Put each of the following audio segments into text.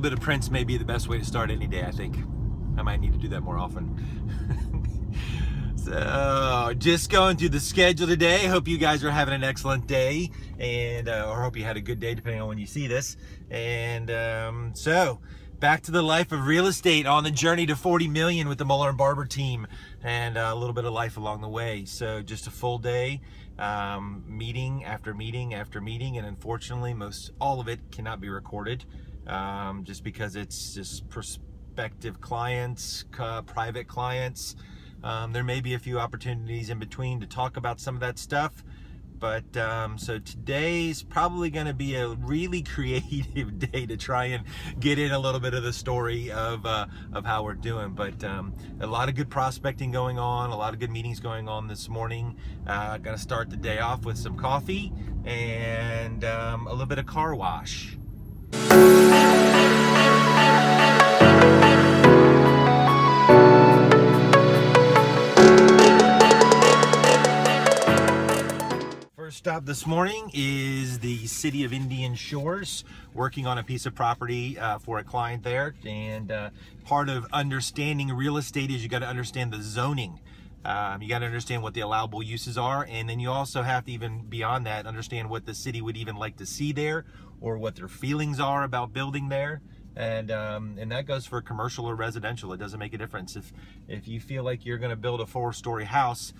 little bit of Prince may be the best way to start any day, I think. I might need to do that more often. So, just going through the schedule today. Hope you guys are having an excellent day, and or hope you had a good day, depending on when you see this. And so, back to the life of real estate on the journey to 40 million with the Moeller and Barber team, and a little bit of life along the way. So just a full day, meeting after meeting after meeting, and unfortunately all of it cannot be recorded, just because it's just prospective clients, private clients. There may be a few opportunities in between to talk about some of that stuff. But so today's probably gonna be a really creative day to try and get in a little bit of the story of how we're doing. But a lot of good prospecting going on, a lot of good meetings going on this morning. Gonna start the day off with some coffee and a little bit of car wash. Stop this morning is the city of Indian Shores, working on a piece of property for a client there. And part of understanding real estate is you got to understand the zoning. You got to understand what the allowable uses are, and then you also have to, even beyond that, understand what the city would even like to see there, or what their feelings are about building there. And that goes for commercial or residential. It doesn't make a difference. If you feel like you're going to build a four-story house,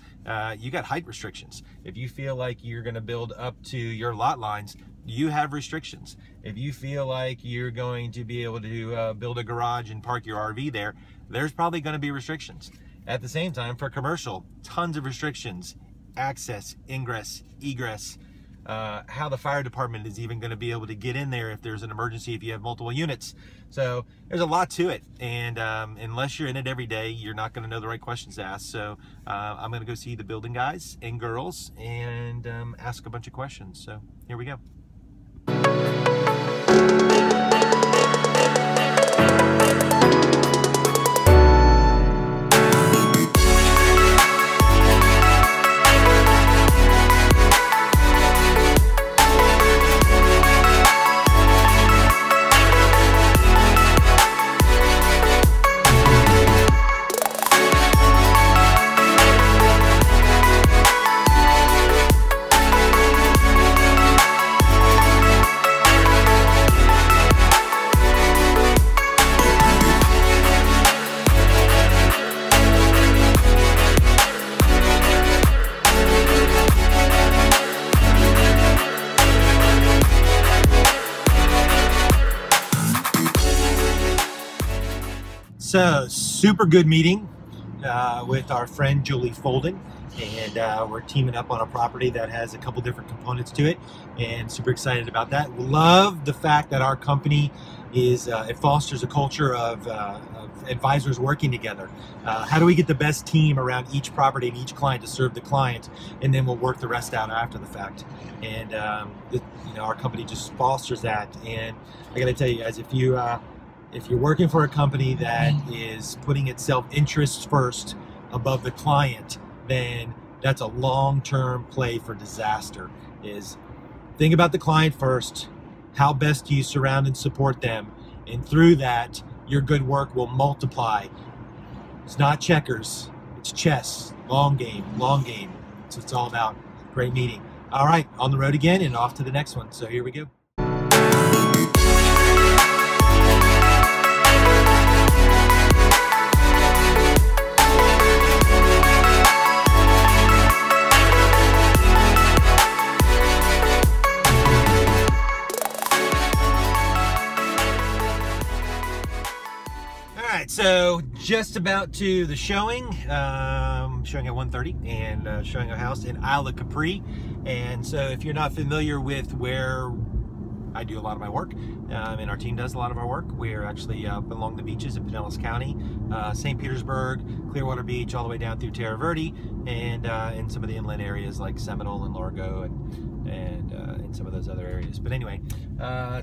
you got height restrictions. If you feel like you're going to build up to your lot lines, you have restrictions. If you feel like you're going to be able to build a garage and park your RV there, there's probably going to be restrictions. At the same time, for commercial, tons of restrictions: access, ingress, egress, how the fire department is even going to be able to get in there if there's an emergency, if you have multiple units. So there's a lot to it, and unless you're in it every day, you're not going to know the right questions to ask. So I'm going to go see the building guys and girls and ask a bunch of questions. So here we go. So, super good meeting with our friend Julie Folden, and we're teaming up on a property that has a couple different components to it, and super excited about that. Love the fact that our company is, it fosters a culture of advisors working together. How do we get the best team around each property and each client to serve the client, and then we'll work the rest out after the fact. And you know, our company just fosters that. And I gotta tell you guys, if you're working for a company that is putting its self-interest first above the client, then that's a long-term play for disaster. Is think about the client first, how best do you surround and support them, and through that, your good work will multiply. It's not checkers, it's chess, long game, that's what it's all about. Great meeting. All right, on the road again and off to the next one, so here we go. So just about to the showing, showing at 1:30, and showing a house in Isle of Capri. And so if you're not familiar with where I do a lot of my work, and our team does a lot of our work, we're actually up along the beaches in Pinellas County, St. Petersburg, Clearwater Beach, all the way down through Terra Verde, and in some of the inland areas like Seminole and Largo, and some of those other areas. But anyway,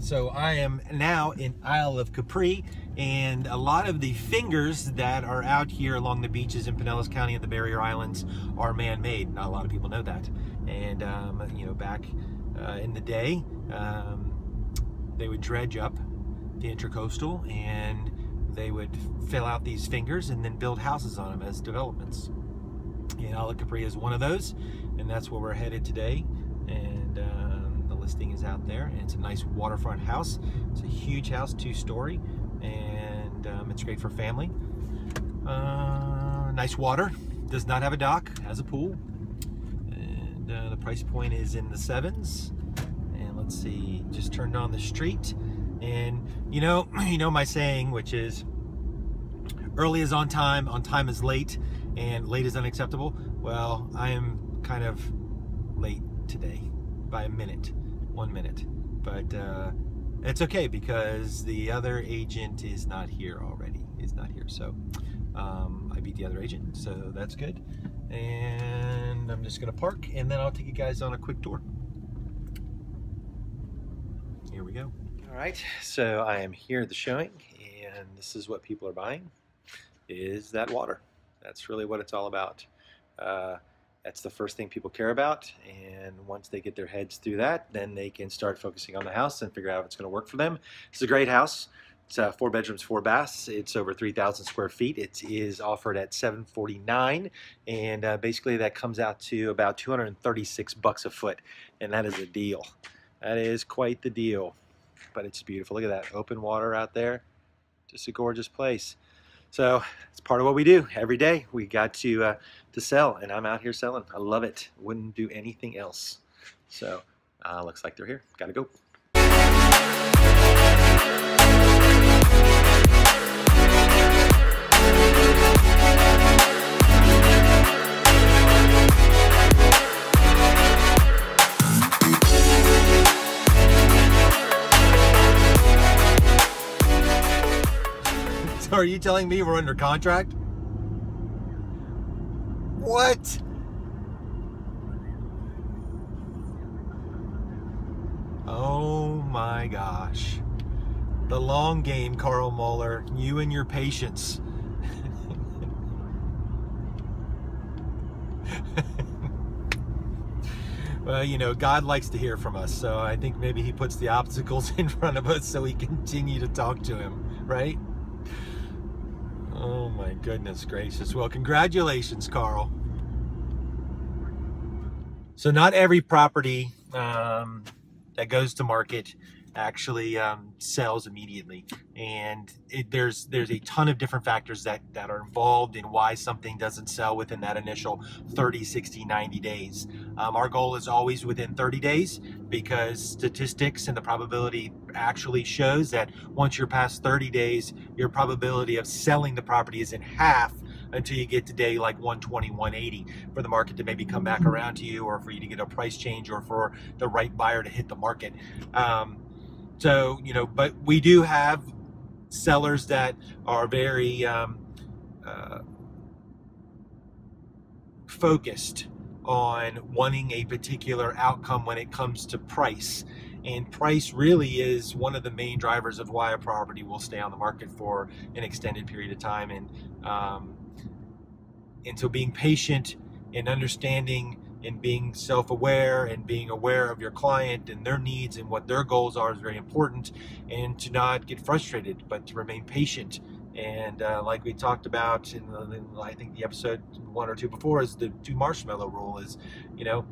so I am now in Isle of Capri, and a lot of the fingers that are out here along the beaches in Pinellas County and the barrier islands are man-made. Not a lot of people know that. And you know, back in the day, they would dredge up the Intracoastal, and they would fill out these fingers and then build houses on them as developments. And Isle of Capri is one of those, and that's where we're headed today. And the listing is out there, and it's a nice waterfront house. It's a huge house, two-story, and it's great for family. Nice water, does not have a dock, has a pool. And the price point is in the sevens. And let's see, just turned on the street. And you know my saying, which is early is on time is late, and late is unacceptable. Well, I am kind of late today by a minute, 1 minute. But it's okay because the other agent is not here already, is not here. So I beat the other agent, so that's good. And I'm just gonna park and then I'll take you guys on a quick tour. Here we go. All right, so I am here at the showing, and this is what people are buying, is that water. That's really what it's all about. That's the first thing people care about, and once they get their heads through that, then they can start focusing on the house and figure out if it's gonna work for them. It's a great house. It's 4 bedrooms, 4 baths. It's over 3,000 square feet. It is offered at $749, and basically that comes out to about 236 bucks a foot, and that is a deal. That is quite the deal. But it's beautiful. Look at that open water out there. Just a gorgeous place. So it's part of what we do every day. We got to sell, and I'm out here selling. I love it. Wouldn't do anything else. So looks like they're here. Gotta go. Are you telling me we're under contract? What? Oh my gosh. The long game, Carl Muller. You and your patience. Well, you know, God likes to hear from us, so I think maybe he puts the obstacles in front of us so we continue to talk to him, right? Oh my goodness gracious. Well, congratulations, Carl. So not every property that goes to market actually sells immediately. And there's a ton of different factors that are involved in why something doesn't sell within that initial 30, 60, 90 days. Our goal is always within 30 days because statistics and the probability actually shows that once you're past 30 days, your probability of selling the property is in half until you get to day like 120, 180 for the market to maybe come back around to you, or for you to get a price change, or for the right buyer to hit the market. So, you know, but we do have sellers that are very focused on wanting a particular outcome when it comes to price. And price really is one of the main drivers of why a property will stay on the market for an extended period of time. And so being patient and understanding and being self-aware and being aware of your client and their needs and what their goals are is very important, and to not get frustrated, but to remain patient. And like we talked about in I think the episode 1 or 2 before, is the do marshmallow rule is, you know,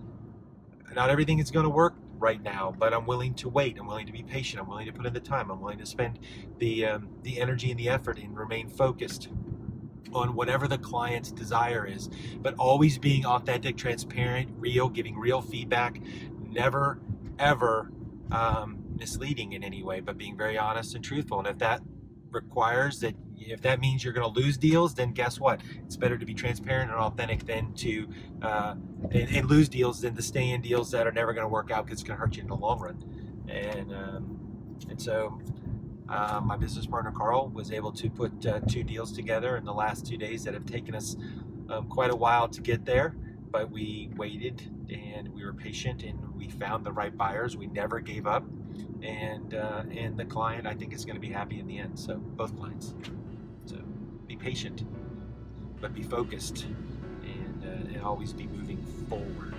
not everything is going to work right now, but I'm willing to wait. I'm willing to be patient. I'm willing to put in the time. I'm willing to spend the energy and the effort and remain focused on whatever the client's desire is, but always being authentic, transparent, real, giving real feedback, never ever misleading in any way, but being very honest and truthful. And if that requires that, if that means you're going to lose deals, then guess what? It's better to be transparent and authentic than to and lose deals than to stay in deals that are never going to work out because it's going to hurt you in the long run. And so my business partner, Carl, was able to put 2 deals together in the last 2 days that have taken us quite a while to get there, but we waited and we were patient and we found the right buyers. We never gave up, and the client, I think, is going to be happy in the end. So both clients. So be patient, but be focused, and always be moving forward.